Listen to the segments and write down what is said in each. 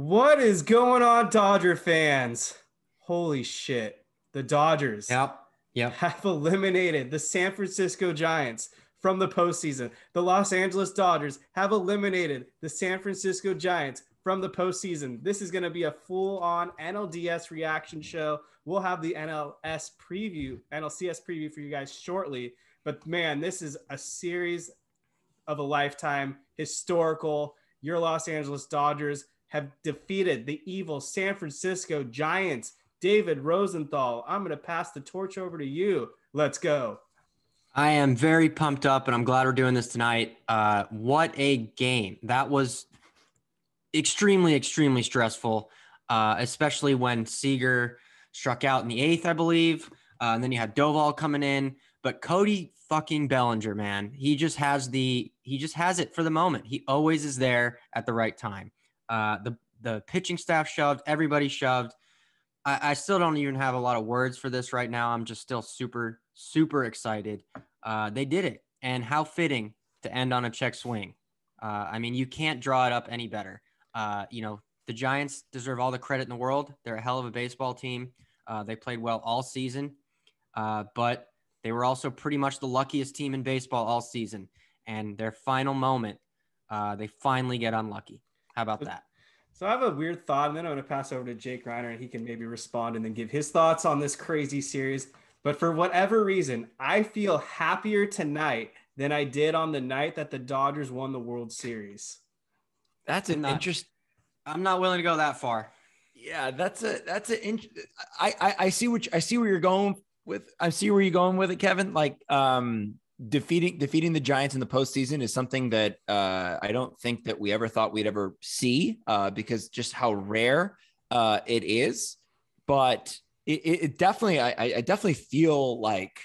What is going on, Dodger fans? Holy shit. The Dodgers have eliminated the San Francisco Giants from the postseason. The Los Angeles Dodgers have eliminated the San Francisco Giants from the postseason. This is going to be a full-on NLDS reaction show. We'll have the NLCS preview for you guys shortly. But, man, this is a series of a lifetime, historical. Your Los Angeles Dodgers have defeated the evil San Francisco Giants. David Rosenthal, I'm going to pass the torch over to you. Let's go. I am very pumped up, and I'm glad we're doing this tonight. What a game. That was extremely, extremely stressful, especially when Seager struck out in the eighth, I believe. And then you had Doval coming in. But Cody fucking Bellinger, man, he just has it for the moment. He always is there at the right time. The pitching staff shoved, everybody shoved. I still don't even have a lot of words for this right now. I'm just still super, super excited. They did it. And how fitting to end on a check swing. I mean, you can't draw it up any better. The Giants deserve all the credit in the world. They're a hell of a baseball team. They played well all season, but they were also pretty much the luckiest team in baseball all season. And their final moment, they finally get unlucky. How about that? So I have a weird thought, and then I'm going to pass over to Jake Reiner, and he can maybe respond and then give his thoughts on this crazy series. But for whatever reason, I feel happier tonight than I did on the night that the Dodgers won the World Series. That's an interesting. I'm not willing to go that far. Yeah, I see where you're going with it, Kevin. Like defeating the Giants in the postseason is something that I don't think that we ever thought we'd ever see because just how rare it is. But it definitely, I definitely feel like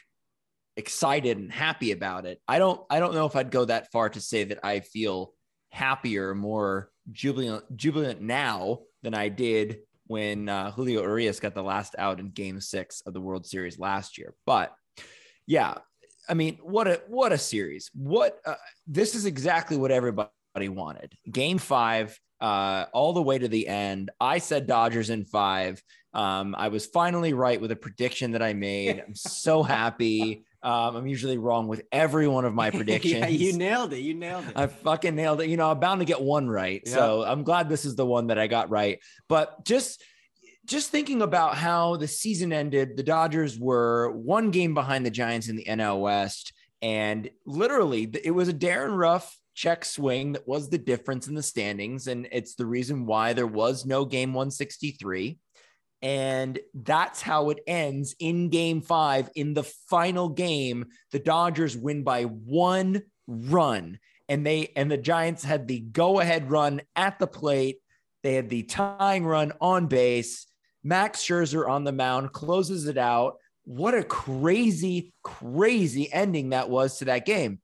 excited and happy about it. I don't know if I'd go that far to say that I feel happier, more jubilant now than I did when Julio Urias got the last out in Game 6 of the World Series last year. But yeah, I mean, what a series. This is exactly what everybody wanted. Game 5, all the way to the end. I said Dodgers in 5. I was finally right with a prediction that I made. I'm so happy. I'm usually wrong with every one of my predictions. Yeah, you nailed it. I fucking nailed it. I'm bound to get one right. Yep. So I'm glad this is the one that I got right. But just thinking about how the season ended, the Dodgers were one game behind the Giants in the NL West. And literally it was a Darin Ruf check swing that was the difference in the standings. And it's the reason why there was no game 163. And that's how it ends in Game 5. In the final game, the Dodgers win by 1 run, and the Giants had the go-ahead run at the plate. They had the tying run on base. Max Scherzer on the mound closes it out. What a crazy, crazy ending that was to that game.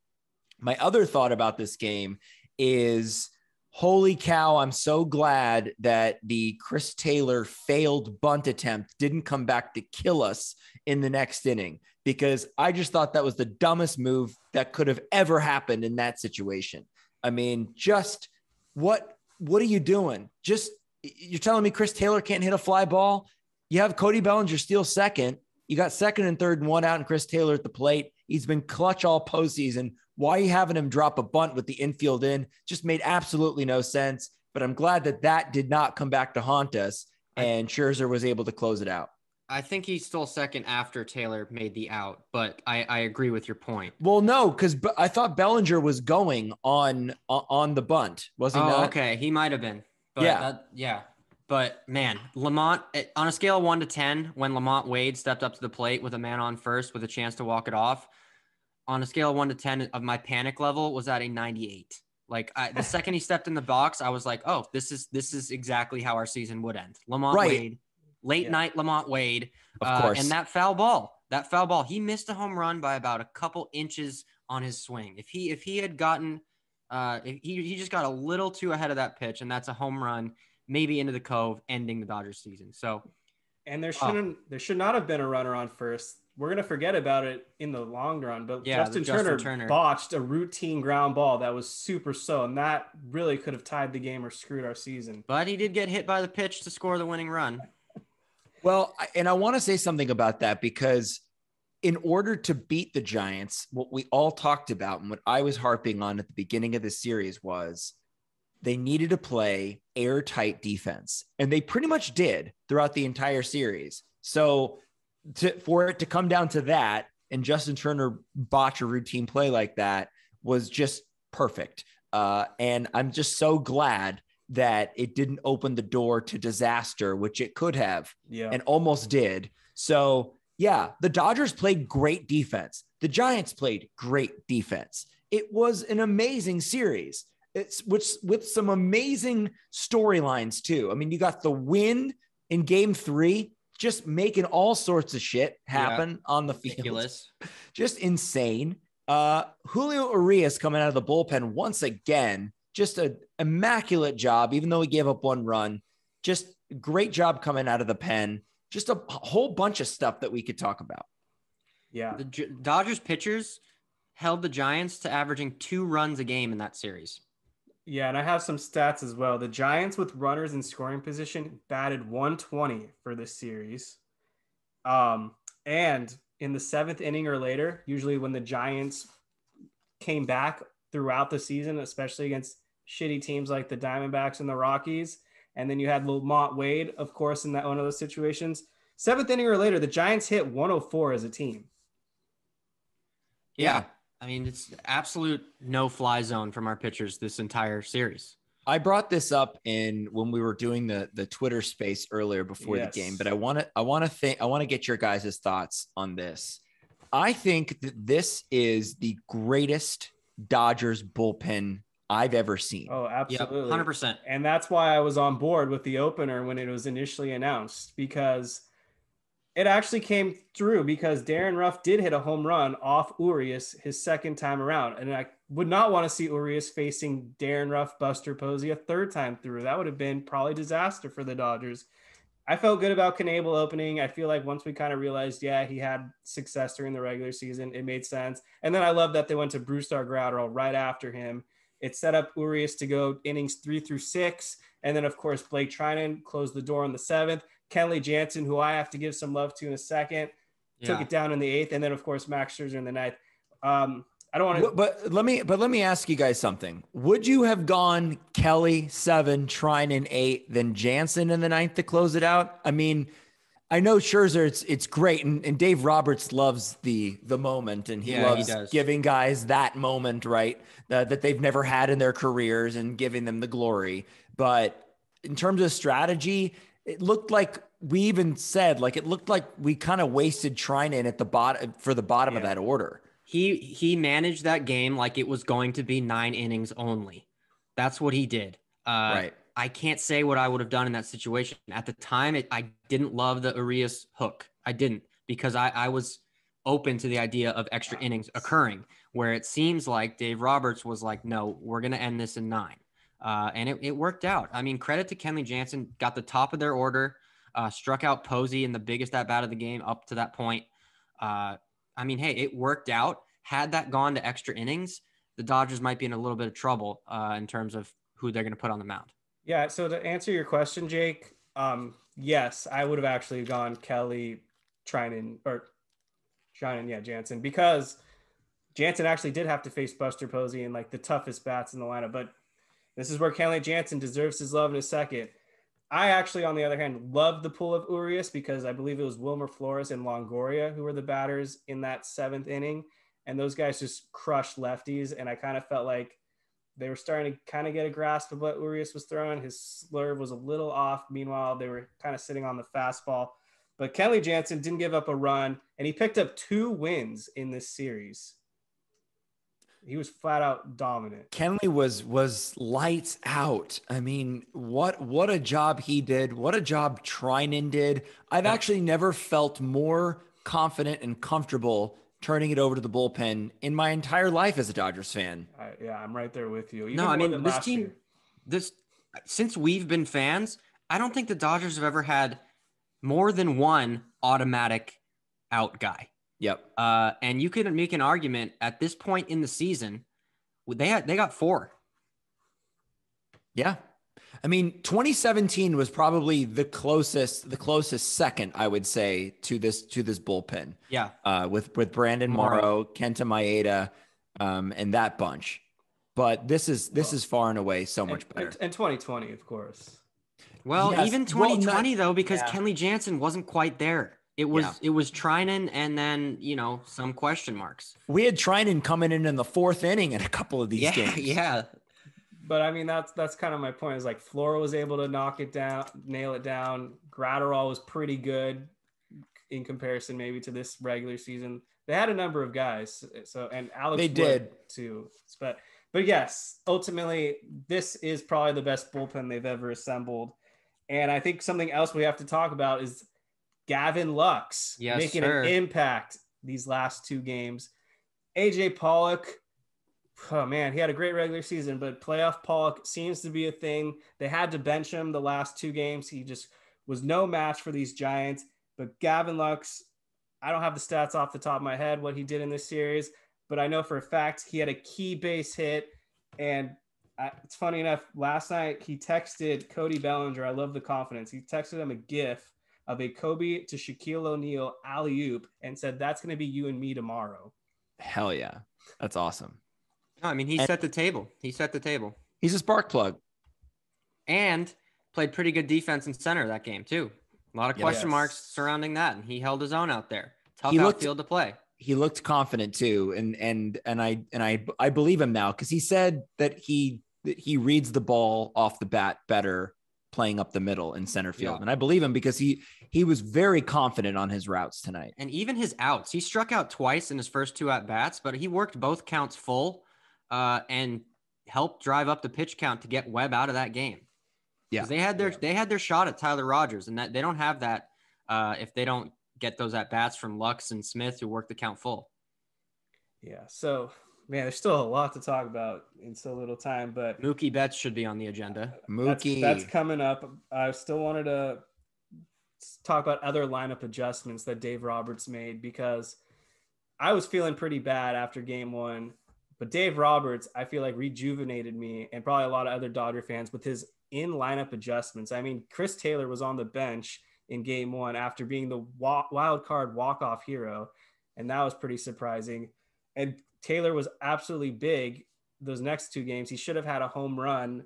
My other thought about this game is, holy cow, I'm so glad that the Chris Taylor failed bunt attempt didn't come back to kill us in the next inning, because I just thought that was the dumbest move that could have ever happened in that situation. I mean, just what are you doing? Just, you're telling me Chris Taylor can't hit a fly ball? You have Cody Bellinger steal second. You got second and third and one out, and Chris Taylor at the plate. He's been clutch all postseason. Why are you having him drop a bunt with the infield in? Just made absolutely no sense. But I'm glad that did not come back to haunt us, and Scherzer was able to close it out. I think he stole second after Taylor made the out, but I agree with your point. Well, no, because I thought Bellinger was going on the bunt, was he not? Okay, he might have been. But yeah. But, man, Lamont, on a scale of 1 to 10, when Lamont Wade stepped up to the plate with a man on first with a chance to walk it off, on a scale of 1 to 10 of my panic level was at a 98. Like the second he stepped in the box, I was like, oh, this is exactly how our season would end. Lamont Wade, late night Lamont Wade. Of course. And that foul ball, he missed a home run by about a couple inches on his swing. If he had gotten, he just got a little too ahead of that pitch, and that's a home run, maybe into the cove, ending the Dodgers season. So, and there should not have been a runner on first. we're going to forget about it in the long run, but yeah, Justin Turner botched a routine ground ball that was super slow, and that really could have tied the game or screwed our season. But he did get hit by the pitch to score the winning run. Well, and I want to say something about that, because in order to beat the Giants, what we all talked about and what I was harping on at the beginning of this series was they needed to play airtight defense, and they pretty much did throughout the entire series. So for it to come down to that and Justin Turner botch a routine play like that was just perfect. And I'm just so glad that it didn't open the door to disaster, which it could have and almost did. So yeah, the Dodgers played great defense. The Giants played great defense. It was an amazing series. It's with some amazing storylines too. I mean, you got the win in Game 3, just making all sorts of shit happen on the field. Ridiculous. Just insane. Julio Urias coming out of the bullpen once again, just an immaculate job, even though he gave up one run, just great job coming out of the pen, just a whole bunch of stuff that we could talk about. Yeah. The Dodgers pitchers held the Giants to averaging 2 runs a game in that series. Yeah, and I have some stats as well. The Giants with runners in scoring position batted .120 for this series. And in the 7th inning or later, usually when the Giants came back throughout the season, especially against shitty teams like the Diamondbacks and the Rockies, and then you had Lamont Wade, of course, in that one of those situations. 7th inning or later, the Giants hit .104 as a team. Yeah. I mean, it's absolute no-fly zone from our pitchers this entire series. I brought this up when we were doing the Twitter space earlier before the game, but I want to get your guys' thoughts on this. I think that this is the greatest Dodgers bullpen I've ever seen. Oh, absolutely. Yep, 100%. And that's why I was on board with the opener when it was initially announced, because it actually came through, because Darin Ruf did hit a home run off Urias his second time around. And I would not want to see Urias facing Darin Ruf, Buster Posey a third time through. That would have been probably disaster for the Dodgers. I felt good about Knebel opening. I feel like once we kind of realized, he had success during the regular season, it made sense. And then I love that they went to Brewstar Gratterall right after him. It set up Urias to go innings 3 through 6. And then, of course, Blake Trinan closed the door in the 7th. Kenley Jansen, who I have to give some love to in a second, took it down in the 8th. And then, of course, Max Scherzer in the 9th. I don't want to, but let me ask you guys something. Would you have gone Kelly 7, Trinan 8, then Jansen in the 9th to close it out? I mean, I know Scherzer, it's great. And Dave Roberts loves the moment, and he loves giving guys that moment, right? That they've never had in their careers, and giving them the glory. But in terms of strategy, it looked like we even said, like, it looked like we kind of wasted Trinan at the bottom for the bottom of that order. He managed that game like it was going to be 9 innings only. That's what he did. Right. I can't say what I would have done in that situation. At the time, I didn't love the Urias hook. I didn't, because I was open to the idea of extra innings occurring, where it seems like Dave Roberts was like, no, we're going to end this in 9. And it worked out. I mean, credit to Kenley Jansen, got the top of their order, struck out Posey in the biggest at-bat of the game up to that point. I mean, hey, it worked out. Had that gone to extra innings, the Dodgers might be in a little bit of trouble in terms of who they're going to put on the mound. Yeah, so to answer your question, Jake, yes, I would have actually gone Kelly, Jansen, because Jansen actually did have to face Buster Posey in, like, the toughest bats in the lineup, but this is where Kenley Jansen deserves his love in a second. I actually, on the other hand, loved the pull of Urias, because I believe it was Wilmer Flores and Longoria who were the batters in that 7th inning. And those guys just crushed lefties. And I kind of felt like they were starting to kind of get a grasp of what Urias was throwing. His slurve was a little off. Meanwhile, they were kind of sitting on the fastball. But Kenley Jansen didn't give up a run, and he picked up 2 wins in this series. He was flat out dominant. Kenley was lights out. I mean, what a job he did. What a job Trinan did. I've actually never felt more confident and comfortable turning it over to the bullpen in my entire life as a Dodgers fan. I'm right there with you. No, I mean, this team, since we've been fans, I don't think the Dodgers have ever had more than one automatic out guy. Yep. And you could make an argument at this point in the season, they got four. Yeah. I mean, 2017 was probably the closest second, I would say, to this bullpen. Yeah. With Brandon Morrow, Kenta Maeda, and that bunch. But this is far and away so much better. And 2020, of course. Well, yes. Even 2020 though, because Kenley Jansen wasn't quite there. It was Trinan, and then, some question marks. We had Trinan coming in the fourth inning in a couple of these games. Yeah. But I mean, that's kind of my point, is like Flora was able to nail it down. Gratterall was pretty good in comparison maybe to this regular season. They had a number of guys. So, and Alex did too. But yes, ultimately this is probably the best bullpen they've ever assembled. And I think something else we have to talk about is Gavin Lux making an impact these last two games. AJ Pollock, oh man, he had a great regular season, but playoff Pollock seems to be a thing. They had to bench him the last two games. He just was no match for these Giants. But Gavin Lux, I don't have the stats off the top of my head what he did in this series, but I know for a fact he had a key base hit. And it's funny enough, last night he texted Cody Bellinger, I love the confidence, he texted him a GIF of a Kobe to Shaquille O'Neal alley-oop and said, that's going to be you and me tomorrow. Hell yeah. That's awesome. No, I mean, he set the table. He's a spark plug. And played pretty good defense in center that game too. A lot of question marks surrounding that. And he held his own out there. Tough outfield to play. He looked confident too. And I believe him now, because he said that he reads the ball off the bat better playing up the middle in center field. Yeah. And I believe him, because he was very confident on his routes tonight. And even his outs, he struck out twice in his first two at-bats, but he worked both counts full and helped drive up the pitch count to get Webb out of that game. Yeah. They had their shot at Tyler Rogers, and that they don't have that if they don't get those at-bats from Lux and Smith, who worked the count full. Yeah. So, man, there's still a lot to talk about in so little time, but Mookie Betts should be on the agenda. That's coming up. I still wanted to talk about other lineup adjustments that Dave Roberts made, because I was feeling pretty bad after game one, but Dave Roberts, I feel like, rejuvenated me and probably a lot of other Dodger fans with his in-lineup adjustments. I mean, Chris Taylor was on the bench in game one after being the wild card walk-off hero, and that was pretty surprising. And Taylor was absolutely big those next two games. He should have had a home run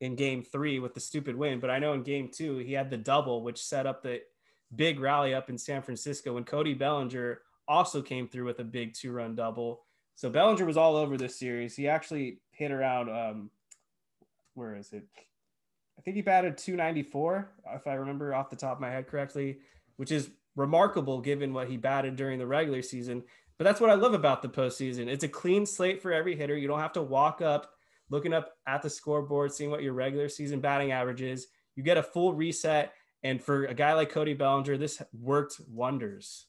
in game three with the stupid win. But I know in game two, he had the double, which set up the big rally up in San Francisco, when Cody Bellinger also came through with a big 2-run double. So Bellinger was all over this series. He actually hit around, where is it? I think he batted .294, if I remember off the top of my head correctly, which is remarkable given what he batted during the regular season. But that's what I love about the postseason. It's a clean slate for every hitter. You don't have to walk up, looking up at the scoreboard, seeing what your regular season batting average is. You get a full reset. And for a guy like Cody Bellinger, this worked wonders.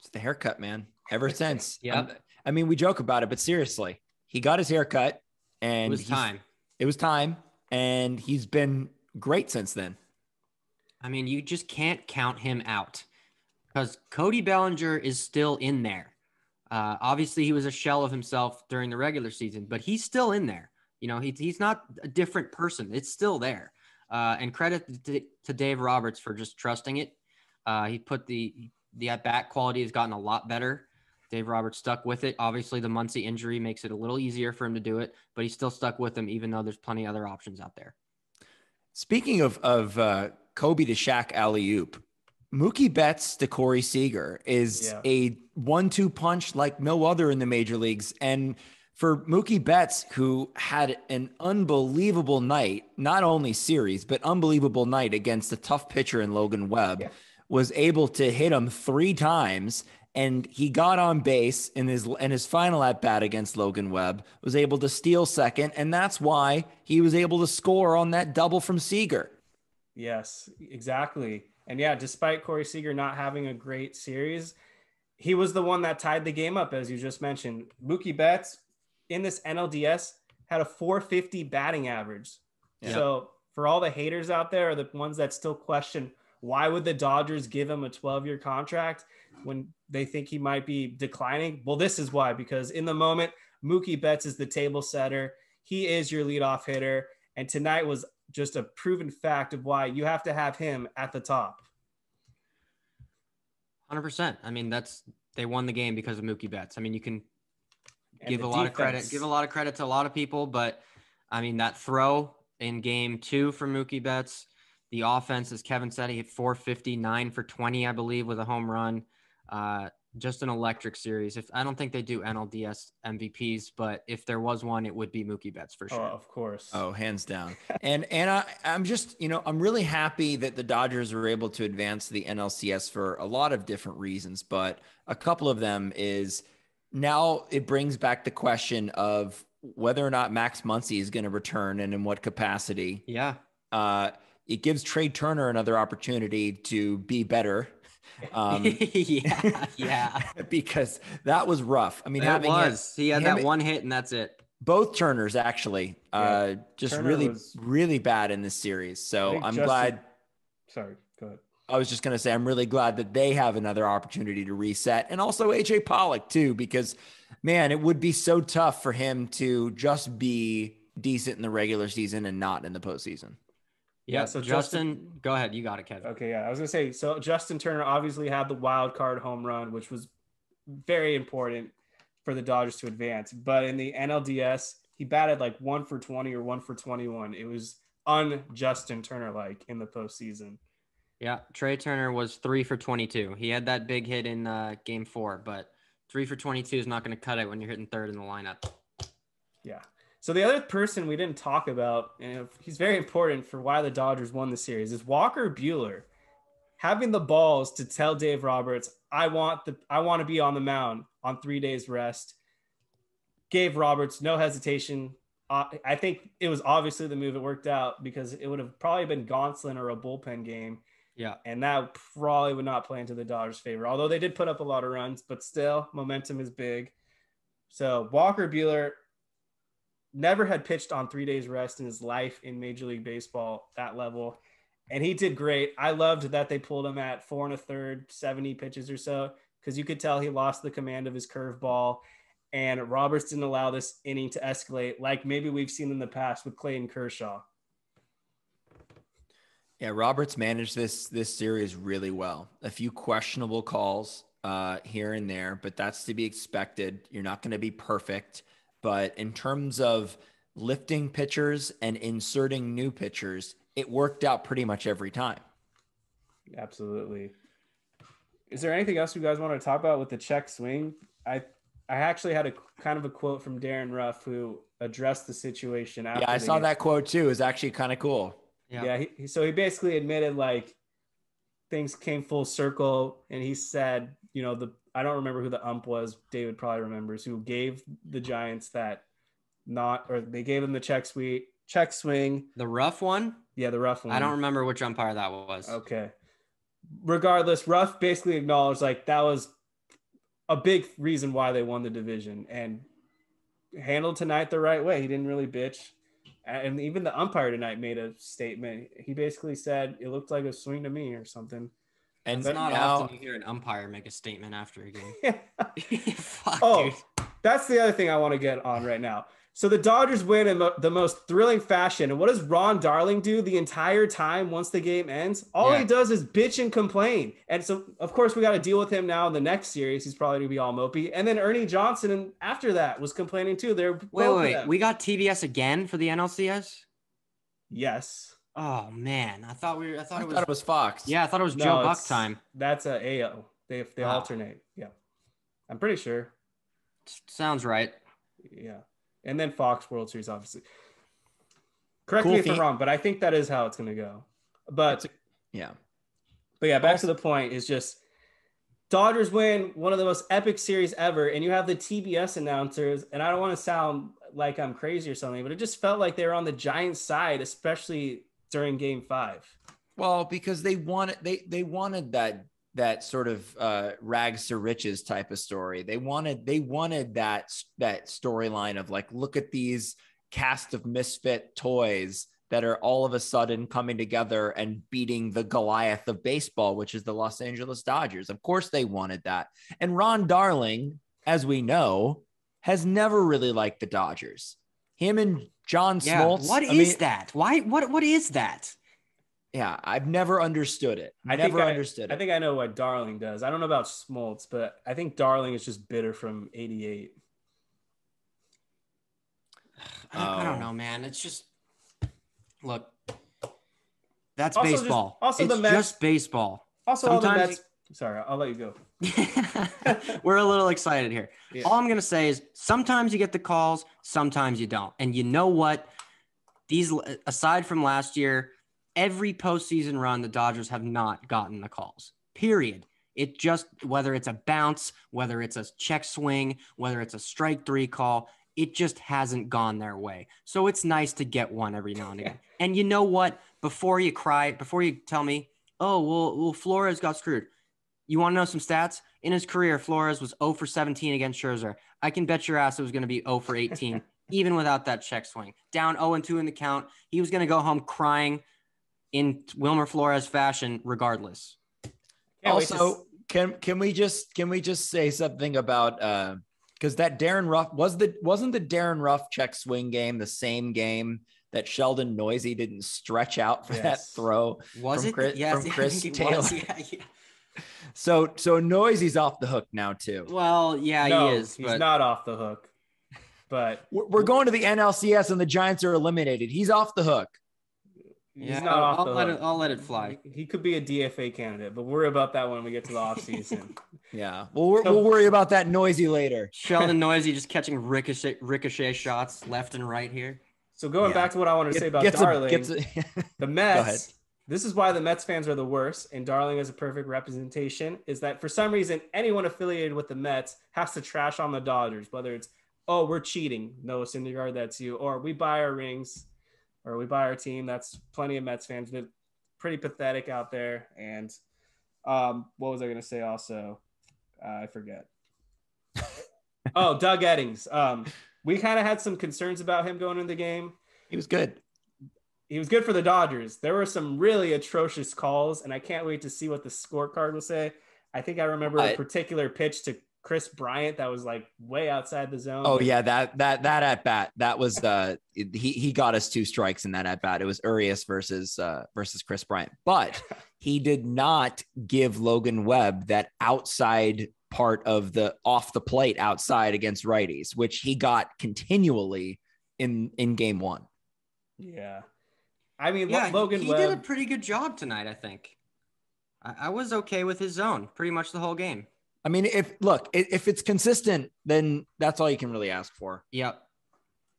It's the haircut, man. Ever since. Yeah. I mean, we joke about it, but seriously, he got his haircut, and it was time. And he's been great since then. I mean, you just can't count him out, because Cody Bellinger is still in there. Obviously, he was a shell of himself during the regular season, but he's still in there. He's not a different person. It's still there. And credit to Dave Roberts for just trusting it. He put the at-bat quality has gotten a lot better. Dave Roberts stuck with it. Obviously, the Muncy injury makes it a little easier for him to do it, but he's still stuck with him, even though there's plenty of other options out there. Speaking of Kobe to Shaq alley-oop, Mookie Betts to Corey Seager is a 1-2 punch like no other in the major leagues. And for Mookie Betts, who had an unbelievable night, not only series, but unbelievable night against a tough pitcher in Logan Webb, was able to hit him 3 times. And he got on base in his final at-bat against Logan Webb, was able to steal second. And that's why he was able to score on that double from Seager. Yes, exactly. And yeah, despite Corey Seager not having a great series, he was the one that tied the game up, as you just mentioned. Mookie Betts in this NLDS had a .450 batting average. Yeah. So for all the haters out there, or the ones that still question Why would the Dodgers give him a 12-year contract when they think he might be declining? Well, this is why, because in the moment, Mookie Betts is the table setter. He is your leadoff hitter. And tonight was just a proven fact of why you have to have him at the top. 100%. I mean, they won the game because of Mookie Betts. I mean, you can give a lot of credit to a lot of people, but I mean, that throw in game two for Mookie Betts, the offense, as Kevin said, he hit .459 for 20, I believe, with a home run. Just an electric series. I don't think they do NLDS MVPs, but if there was one, it would be Mookie Betts for sure. Oh, of course. Oh, hands down. And I'm just, I'm really happy that the Dodgers were able to advance the NLCS for a lot of different reasons, but a couple of them is now it brings back the question of whether or not Max Muncy is going to return and in what capacity. Yeah. It gives Trey Turner another opportunity to be better. Because that was rough. I mean, he had that one hit and that's it. Both Turners actually, just Turner really, really bad in this series. So I'm glad. Sorry, go ahead. I was just going to say, I'm really glad that they have another opportunity to reset, and also AJ Pollock too, because man, it would be so tough for him to just be decent in the regular season and not in the postseason. Yeah, so Justin, go ahead. You got it, Kevin. Okay, yeah. I was going to say, so Justin Turner obviously had the wild card home run, which was very important for the Dodgers to advance. But in the NLDS, he batted like 1 for 20 or 1 for 21. It was un-Justin Turner-like in the postseason. Yeah, Trey Turner was 3 for 22. He had that big hit in game four, but 3 for 22 is not going to cut it when you're hitting third in the lineup. Yeah. So the other person we didn't talk about, and he's very important for why the Dodgers won the series, is Walker Buehler having the balls to tell Dave Roberts, I want to be on the mound on 3 days rest. Gave Roberts no hesitation. I think it was obviously the move. It worked out because it would have probably been Gonsolin or a bullpen game. Yeah. And that probably would not play into the Dodgers' favor, although they did put up a lot of runs, but still momentum is big. So Walker Buehler never had pitched on 3 days rest in his life in Major League Baseball, that level. And he did great. I loved that they pulled him at 4 1/3, 70 pitches or so, because you could tell he lost the command of his curveball. And Roberts didn't allow this inning to escalate like maybe we've seen in the past with Clayton Kershaw. Yeah, Roberts managed this series really well. A few questionable calls here and there, but that's to be expected. You're not going to be perfect. But in terms of lifting pitchers and inserting new pitchers, it worked out pretty much every time. Absolutely. Is there anything else you guys want to talk about with the check swing? I actually had a quote from Darin Ruf, who addressed the situation after. Yeah, I saw that quote too. It was actually kind of cool. Yeah. So he basically admitted like things came full circle, and he said, I don't remember who the ump was. David probably remembers, who gave the Giants they gave him the check swing. The rough one? Yeah, the rough one. I don't remember which umpire that was. Okay. Regardless, Ruff basically acknowledged like that was a big reason why they won the division, and handled tonight the right way. He didn't really bitch. And even the umpire tonight made a statement. He basically said, it looked like a swing to me or something. And it's not often you hear an umpire make a statement after a game. Fuck, dude. That's the other thing I want to get on right now. So the Dodgers win in the most thrilling fashion. And what does Ron Darling do the entire time once the game ends? All he does is bitch and complain. And so, of course, we got to deal with him now in the next series. He's probably going to be all mopey. And then Ernie Johnson after that was complaining too. Wait. We got TBS again for the NLCS? Yes. Oh man, I thought it was Fox. Yeah, I thought it was Joe Buck time. That's AO. They alternate. Yeah, I'm pretty sure. Sounds right. Yeah, and then Fox World Series, obviously. Correct me if I'm wrong, but I think that is how it's going to go. But back to the point is just Dodgers win one of the most epic series ever, and you have the TBS announcers, and I don't want to sound like I'm crazy or something, but it just felt like they were on the Giants' side, especially during game five. Well, because they wanted that sort of rags to riches type of story. They wanted that storyline of like, look at these cast of misfit toys that are all of a sudden coming together and beating the Goliath of baseball, which is the Los Angeles Dodgers. Of course they wanted that. And Ron Darling, as we know, has never really liked the Dodgers. Him and John Smoltz. Yeah, what is that? Why? What is that? Yeah, I've never understood it. I never understood it. I think I know what Darling does. I don't know about Smoltz, but I think Darling is just bitter from '88. I don't know, man. It's just, look, that's also baseball. It's just baseball. Also, sometimes. Sorry, I'll let you go. We're a little excited here. Yeah. All I'm going to say is sometimes you get the calls, sometimes you don't. And you know what? These, aside from last year, every postseason run, the Dodgers have not gotten the calls, period. It just, whether it's a bounce, whether it's a check swing, whether it's a strike three call, it just hasn't gone their way. So it's nice to get one every now and again. And you know what? Before you cry, before you tell me, oh, well Flores got screwed. You want to know some stats? In his career, Flores was 0 for 17 against Scherzer. I can bet your ass it was going to be 0 for 18, even without that check swing. Down 0-2 in the count. He was going to go home crying in Wilmer Flores fashion regardless. Also, can we just say something about because that Darin Ruf wasn't the Darin Ruf check swing game the same game that Sheldon Neuse didn't stretch out for that throw from Chris Taylor? Yeah. So Noisy's off the hook now too. Well, yeah, no, he is. But... he's not off the hook. But we're going to the NLCS and the Giants are eliminated. He's off the hook. Yeah, he's not off the hook. I'll let it fly. He could be a DFA candidate, but worry about that when we get to the offseason. Yeah, we'll worry about that Neuse later. Sheldon Neuse just catching ricochet shots left and right here. So going back to what I wanted to say about Darling, the Mets. Go ahead. This is why the Mets fans are the worst, and Darling is a perfect representation, is that for some reason, anyone affiliated with the Mets has to trash on the Dodgers, whether it's, oh, we're cheating, Noah Syndergaard, that's you, or we buy our rings, or we buy our team. That's plenty of Mets fans. They're pretty pathetic out there. And what was I going to say also? I forget. Doug Eddings. We kind of had some concerns about him going into the game. He was good. He was good for the Dodgers. There were some really atrocious calls, and I can't wait to see what the scorecard will say. I think I remember a particular pitch to Chris Bryant that was like way outside the zone. Oh yeah, that at bat, that was he got us 2 strikes in that at bat. It was Urias versus Chris Bryant, but he did not give Logan Webb that outside part of the off the plate outside against righties, which he got continually in game 1. Yeah. I mean, yeah, Logan Webb did a pretty good job tonight, I think. I was okay with his zone pretty much the whole game. I mean, if it's consistent, then that's all you can really ask for. Yep.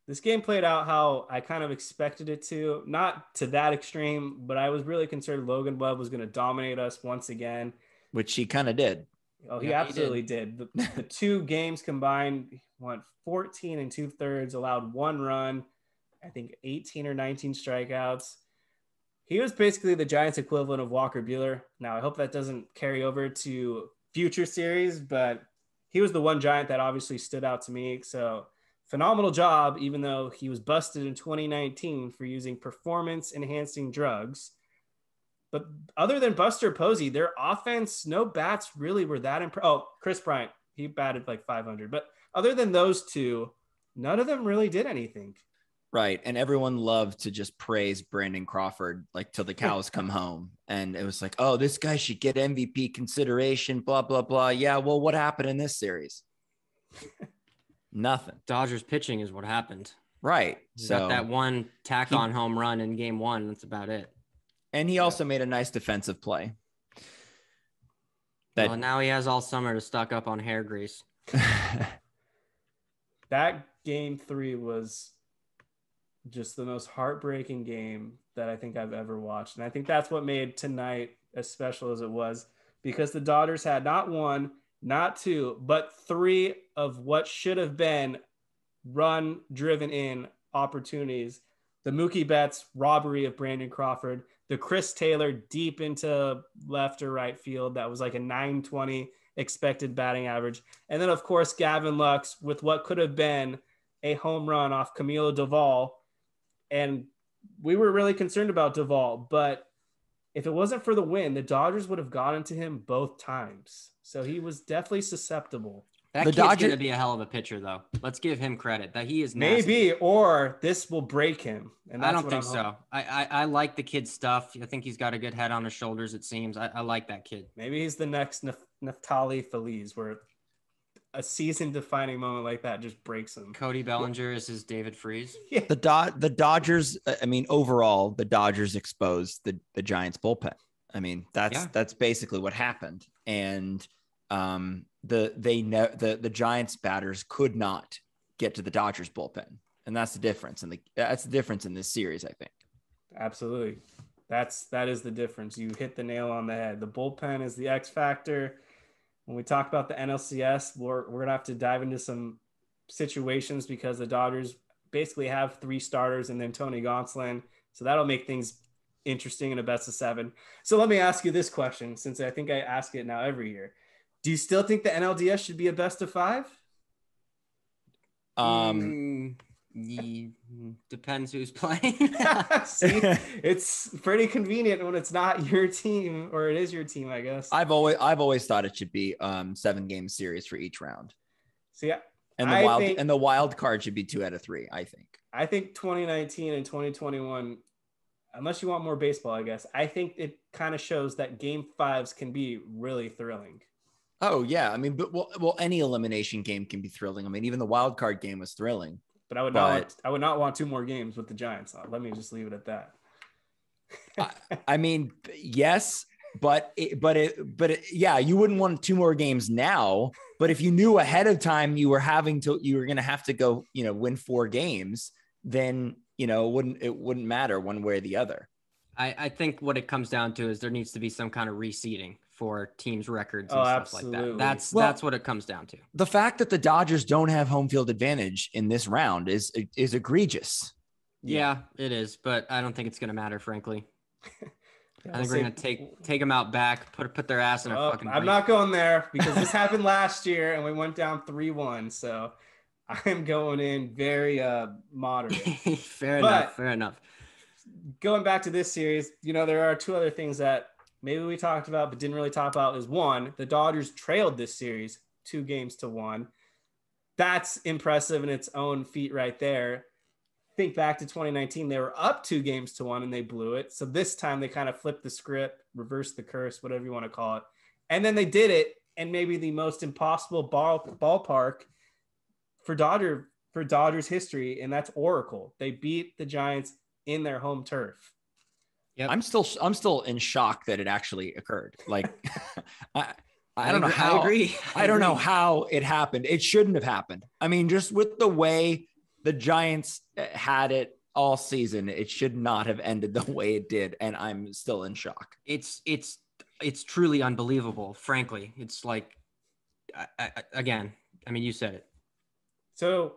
This game played out how I kind of expected it to, not to that extreme, but I was really concerned Logan Webb was going to dominate us once again. Which he kind of did. Oh, he absolutely did. The 2 games combined went 14 2/3, allowed 1 run, I think 18 or 19 strikeouts. He was basically the Giants equivalent of Walker Buehler. Now, I hope that doesn't carry over to future series, but he was the one Giant that obviously stood out to me. So phenomenal job, even though he was busted in 2019 for using performance-enhancing drugs. But other than Buster Posey, their offense, no bats really were that impressive. Oh, Chris Bryant, he batted like 500. But other than those 2, none of them really did anything. Right. And everyone loved to just praise Brandon Crawford, like till the cows come home. And it was like, oh, this guy should get MVP consideration, blah, blah, blah. Yeah. Well, what happened in this series? Nothing. Dodgers pitching is what happened. Right. So got that one tack on home run in game 1. That's about it. And he also made a nice defensive play. Well, now he has all summer to stock up on hair grease. That game 3 was just the most heartbreaking game that I think I've ever watched. And I think that's what made tonight as special as it was, because the Dodgers had not 1, not 2, but 3 of what should have been run driven in opportunities. The Mookie Betts robbery of Brandon Crawford, the Chris Taylor deep into left or right field. That was like a 920 expected batting average. And then of course, Gavin Lux with what could have been a home run off Camilo Doval. And we were really concerned about Doval, but if it wasn't for the win, the Dodgers would have gotten to him both times. So he was definitely susceptible. That the kid's going to be a hell of a pitcher, though. Let's give him credit that he is nasty. Maybe, or this will break him. And that's I don't what think I'm so. Hoping. I like the kid's stuff. I think he's got a good head on his shoulders, it seems. I like that kid. Maybe he's the next Naftali Feliz, where a season-defining moment like that just breaks him. Cody Bellinger is his David Freese. Yeah. The Dodgers, I mean, overall, the Dodgers exposed the Giants bullpen. I mean, that's basically what happened. And the Giants batters could not get to the Dodgers bullpen, and that's the difference. And that's the difference in this series, I think. Absolutely, that is the difference. You hit the nail on the head. The bullpen is the X factor. When we talk about the NLCS, we're gonna have to dive into some situations because the Dodgers basically have three starters and then Tony Gonsolin, so that'll make things interesting in a best of seven. So let me ask you this question, since I think I ask it now every year. Do you still think the NLDS should be a best of five? Depends who's playing. See, it's pretty convenient when it's not your team, or it is your team, I guess. I've always thought it should be 7-game series for each round. So yeah, and the wild card should be 2 out of 3. I think 2019 and 2021. Unless you want more baseball, I guess. I think it kind of shows that game fives can be really thrilling. Oh, yeah. I mean, but well, any elimination game can be thrilling. I mean, even the wild card game was thrilling. But I would not want 2 more games with the Giants. Let me just leave it at that. I mean, yes, but you wouldn't want 2 more games now. But if you knew ahead of time you were going to have to go, win 4 games, then it wouldn't matter one way or the other. I think what it comes down to is there needs to be some kind of reseeding for teams' records and stuff absolutely. Like that. That's what it comes down to. The fact that the Dodgers don't have home field advantage in this round is egregious. Yeah, it is, but I don't think it's going to matter, frankly. I think we're going to take them out back, put their ass in a fucking break. I'm not going there because this happened last year and we went down 3-1, so I'm going in very moderate. Fair enough. Going back to this series, there are 2 other things that maybe we talked about but didn't really talk about. Is one, the Dodgers trailed this series 2-1. That's impressive in its own feat right there. Think back to 2019, they were up 2-1 and they blew it. So this time they kind of flipped the script, reversed the curse, whatever you want to call it. And then they did it in maybe the most impossible ballpark for Dodgers history, and that's Oracle. They beat the Giants in their home turf. Yeah, I'm still in shock that it actually occurred. Like, I don't know how it happened. It shouldn't have happened. I mean, just with the way the Giants had it all season, it should not have ended the way it did. And I'm still in shock. It's truly unbelievable. Frankly, it's like, I mean, you said it. So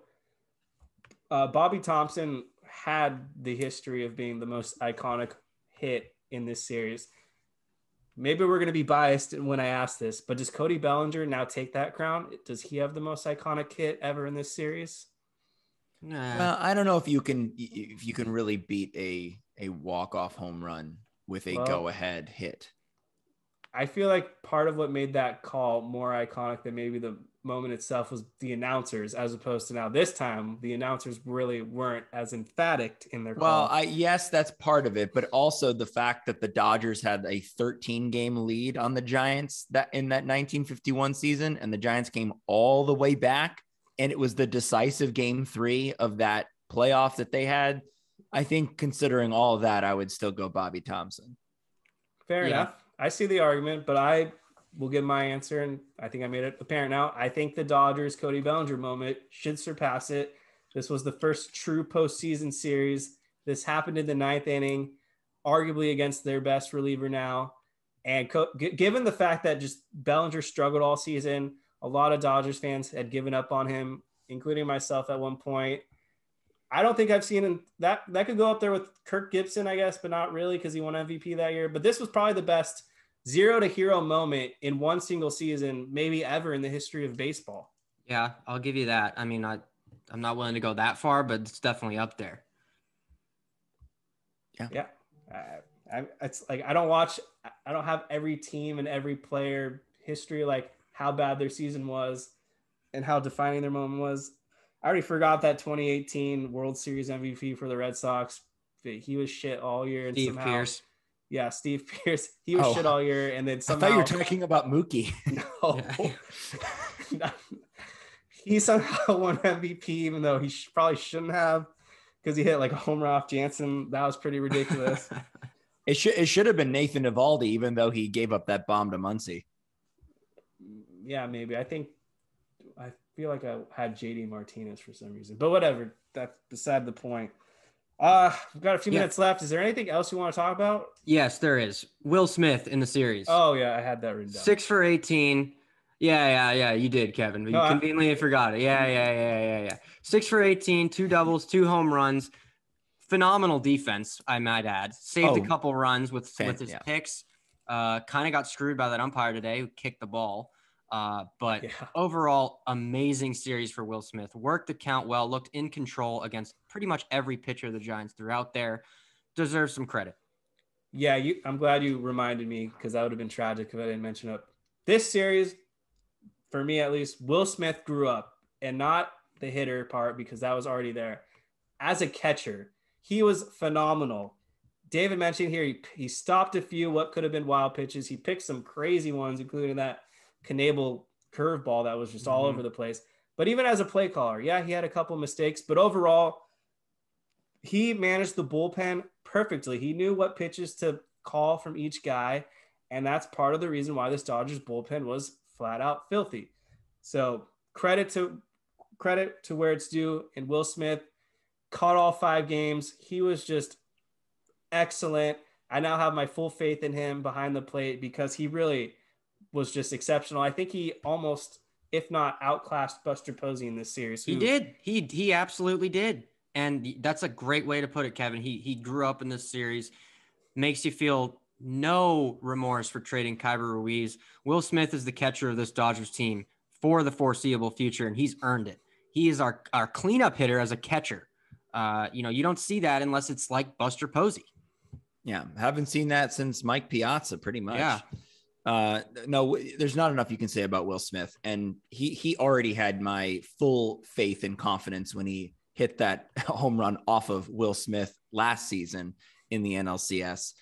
Bobby Thomson had the history of being the most iconic hit in this series. Maybe we're going to be biased when I ask this, but does Cody Bellinger now take that crown? Does he have the most iconic hit ever in this series? Nah. Well, I don't know if you can really beat a walk-off home run with a go-ahead hit. I feel like part of what made that call more iconic than maybe the moment itself was the announcers, as opposed to now this time the announcers really weren't as emphatic in their call. Yes, that's part of it, but also the fact that the Dodgers had a 13-game lead on the Giants that in that 1951 season, and the Giants came all the way back, and it was the decisive Game 3 of that playoff that they had. I think considering all of that, I would still go Bobby Thomson. Fair enough. I see the argument, but I will give my answer, and I think I made it apparent now. I think the Dodgers' Cody Bellinger moment should surpass it. This was the first true postseason series. This happened in the 9th inning, arguably against their best reliever now. And given the fact that just Bellinger struggled all season, a lot of Dodgers fans had given up on him, including myself at one point. I don't think I've seen him that could go up there with Kirk Gibson, I guess, but not really because he won MVP that year. But this was probably the best zero-to-hero moment in one single season, maybe ever in the history of baseball. Yeah, I'll give you that. I mean, I'm not willing to go that far, but it's definitely up there. Yeah. It's like, I don't have every team and every player history, like how bad their season was and how defining their moment was. I already forgot that 2018 World Series MVP for the Red Sox. He was shit all year. And Steve Pearce. Yeah, Steve Pearce. He was shit all year. And then somehow. I thought you were talking about Mookie. No. He somehow won MVP, even though he probably shouldn't have, because he hit like a homer off Jansen. That was pretty ridiculous. It should have been Nathan Eovaldi, even though he gave up that bomb to Muncy. Yeah, maybe. I feel like I had JD Martinez for some reason, but whatever. That's beside the point. We've got a few minutes left. Is there anything else you want to talk about? Yes, there is. Will Smith in the series. Oh yeah, I had that written down. 6 for 18. Yeah. You did, Kevin, but you conveniently forgot it. Yeah. 6 for 18, 2 doubles, 2 home runs. Phenomenal defense, I might add. Saved a couple runs with his picks. Kind of got screwed by that umpire today who kicked the ball. But overall, amazing series for Will Smith. Worked the count well, looked in control against pretty much every pitcher the Giants threw out there. Deserves some credit. Yeah, I'm glad you reminded me, because that would have been tragic if I didn't mention it. This series, for me at least, Will Smith grew up, and not the hitter part, because that was already there. As a catcher, he was phenomenal. David mentioned here, he stopped a few what could have been wild pitches. He picked some crazy ones, including that Knebel curveball that was just all over the place. But even as a play caller, he had a couple mistakes, but overall he managed the bullpen perfectly. He knew what pitches to call from each guy, and that's part of the reason why this Dodgers bullpen was flat out filthy. So credit to where it's due, and Will Smith caught all 5 games. He was just excellent. I now have my full faith in him behind the plate, because he really was just exceptional. I think he almost, if not outclassed, Buster Posey in this series. He did. He absolutely did. And that's a great way to put it, Kevin. He grew up in this series. Makes you feel no remorse for trading Kyber Ruiz. Will Smith is the catcher of this Dodgers team for the foreseeable future, and he's earned it. He is our cleanup hitter as a catcher. You don't see that unless it's like Buster Posey. Yeah, haven't seen that since Mike Piazza, pretty much. Yeah. No, there's not enough you can say about Will Smith. And he already had my full faith and confidence when he hit that home run off of Will Smith last season in the NLCS.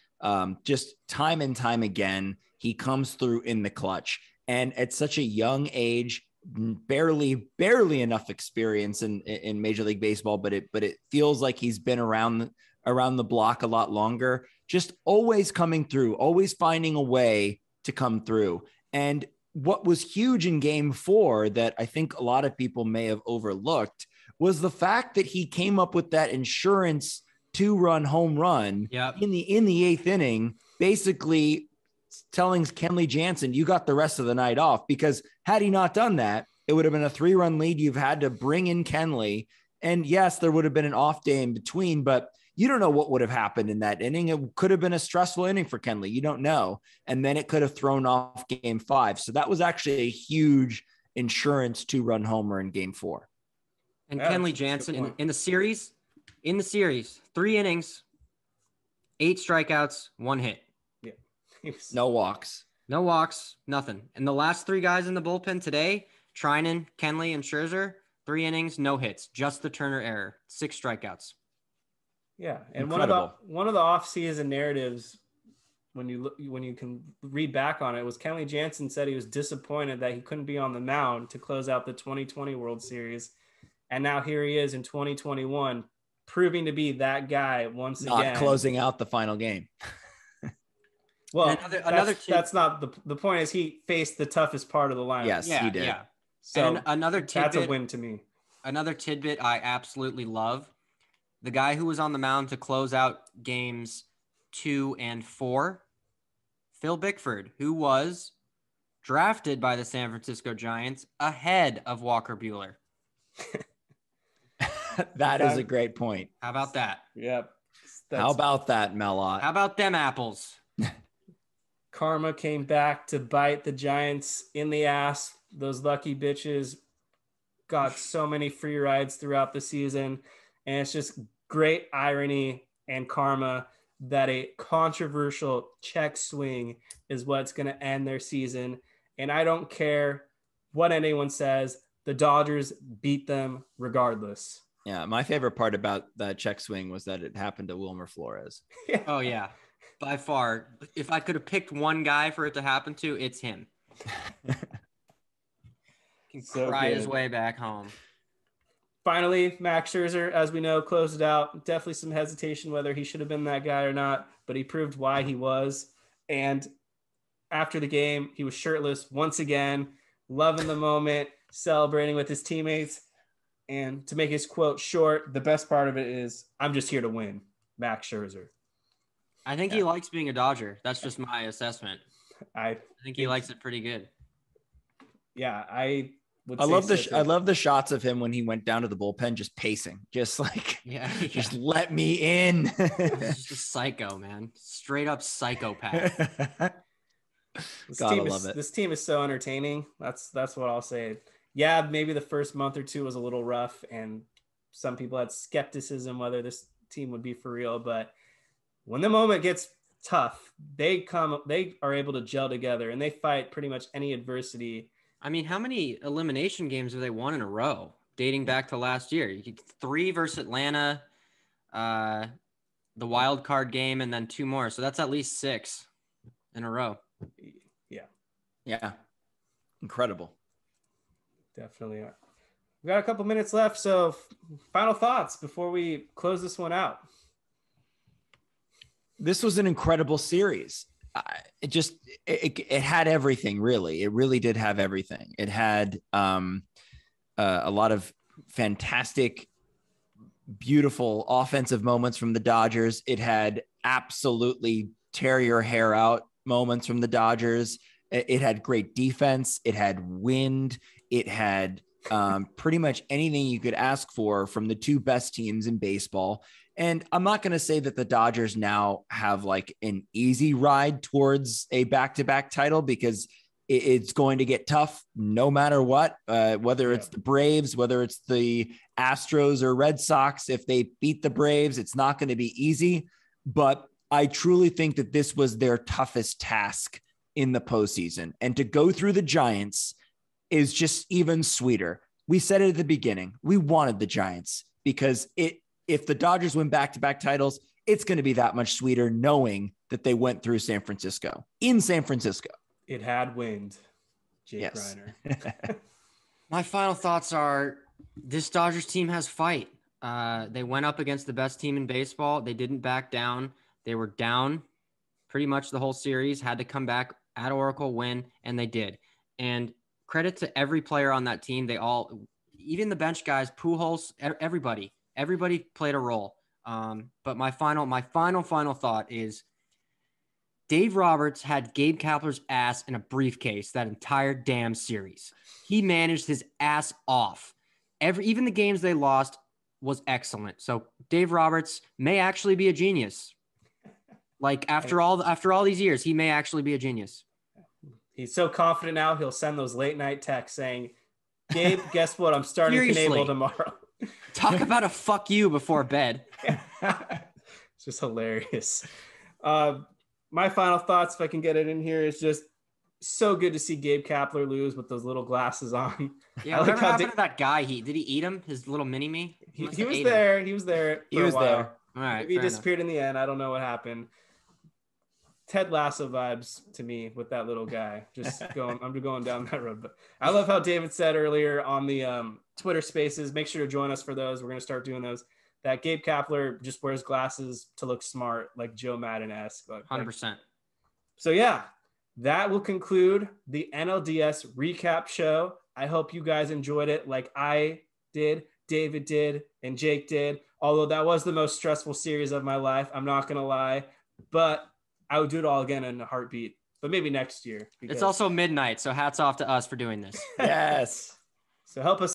Just time and time again, he comes through in the clutch, and at such a young age, barely enough experience in Major League Baseball, but it feels like he's been around the block a lot longer, just always coming through, always finding a way to come through. And what was huge in Game 4 that I think a lot of people may have overlooked was the fact that he came up with that insurance 2-run home run in the 8th inning, basically telling Kenley Jansen, you got the rest of the night off, because had he not done that, it would have been a 3-run lead. You've had to bring in Kenley. And yes, there would have been an off day in between, but you don't know what would have happened in that inning. It could have been a stressful inning for Kenley. You don't know. And then it could have thrown off Game 5. So that was actually a huge insurance 2-run homer in Game 4. And Kenley Jansen in the series, 3 innings, 8 strikeouts, 1 hit. Yeah. No walks, nothing. And the last 3 guys in the bullpen today, Treinen, Kenley, and Scherzer, 3 innings, no hits, just the Turner error, 6 strikeouts. Yeah, and one of the off-season narratives, when you can read back on it, was Kenley Jansen said he was disappointed that he couldn't be on the mound to close out the 2020 World Series, and now here he is in 2021, proving to be that guy once again. Not closing out the final game. Well, that's not the point. Is he faced the toughest part of the lineup? Yes, he did. Yeah. So and another tidbit, that's a win to me. Another tidbit I absolutely love. The guy who was on the mound to close out Games 2 and 4, Phil Bickford, who was drafted by the San Francisco Giants ahead of Walker Buehler. That is a great point. How about that? Yep. How about that, Mellot? How about them apples? Karma came back to bite the Giants in the ass. Those lucky bitches got so many free rides throughout the season. And it's just great irony and karma that a controversial check swing is what's going to end their season. And I don't care what anyone says, the Dodgers beat them regardless. Yeah, my favorite part about that check swing was that it happened to Wilmer Flores. Yeah. Oh, yeah. By far. If I could have picked one guy for it to happen to, it's him. He so cry good. His way back home. Finally, Max Scherzer, as we know, closed it out. Definitely some hesitation whether he should have been that guy or not, but he proved why he was. And after the game, he was shirtless once again, loving the moment, celebrating with his teammates. And to make his quote short, the best part of it is, "I'm just here to win," Max Scherzer. I think he likes being a Dodger. That's just my assessment. I think he likes it pretty good. Yeah, I love the I love the shots of him when he went down to the bullpen, just pacing, just like, just let me in. He's just a psycho, man. Straight up psychopath. Gotta love it. This team is so entertaining. That's what I'll say. Yeah, maybe the first month or two was a little rough, and some people had skepticism whether this team would be for real. But when the moment gets tough, they are able to gel together, and they fight pretty much any adversity. I mean, how many elimination games have they won in a row dating back to last year? You could 3 versus Atlanta, the wild card game, and then 2 more. So that's at least 6 in a row. Yeah. Yeah. Incredible. Definitely are. We got a couple minutes left. So final thoughts before we close this one out. This was an incredible series. It had everything, really. It really did have everything. It had a lot of fantastic, beautiful offensive moments from the Dodgers. It had absolutely tear your hair out moments from the Dodgers. It had great defense. It had wind. It had pretty much anything you could ask for from the 2 best teams in baseball. And I'm not going to say that the Dodgers now have like an easy ride towards a back-to-back title, because it's going to get tough no matter what, whether it's the Braves, whether it's the Astros or Red Sox. If they beat the Braves, it's not going to be easy. But I truly think that this was their toughest task in the postseason. And to go through the Giants is just even sweeter. We said it at the beginning. We wanted the Giants because if the Dodgers win back-to-back titles, it's going to be that much sweeter knowing that they went through San Francisco. In San Francisco. It had wind, Jake Reiner. My final thoughts are this Dodgers team has fight. They went up against the best team in baseball. They didn't back down. They were down pretty much the whole series, had to come back at Oracle, win, and they did. And credit to every player on that team. They all, even the bench guys, Pujols, everybody played a role. But my final thought is Dave Roberts had Gabe Kapler's ass in a briefcase that entire damn series. He managed his ass off. Even the games they lost was excellent. So Dave Roberts may actually be a genius. Like after all these years, he may actually be a genius. He's so confident now. He'll send those late night texts saying, "Gabe, guess what? I'm starting Knable tomorrow." Talk about a fuck you before bed. It's just hilarious. My final thoughts, if I can get it in here, is just so good to see Gabe Kapler lose with those little glasses on. Yeah, whatever happened to that guy? Did he eat him? His little mini-me? He was there. He was there. He was there. All right. He disappeared in the end. I don't know what happened. Ted Lasso vibes to me with that little guy. Just going, I'm going down that road. But I love how David said earlier on the Twitter Spaces. Make sure to join us for those. We're going to start doing those. That Gabe Kapler just wears glasses to look smart, like Joe Madden-esque. 100%. So yeah, that will conclude the NLDS recap show. I hope you guys enjoyed it, like I did, David did, and Jake did. Although that was the most stressful series of my life, I'm not going to lie, but I would do it all again in a heartbeat, but maybe next year. It's also midnight, so hats off to us for doing this. Yes. So help us.